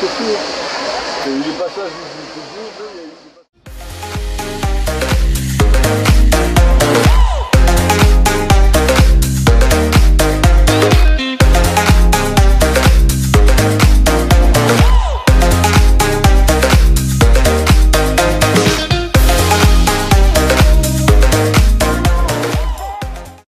secours. C'est le passage du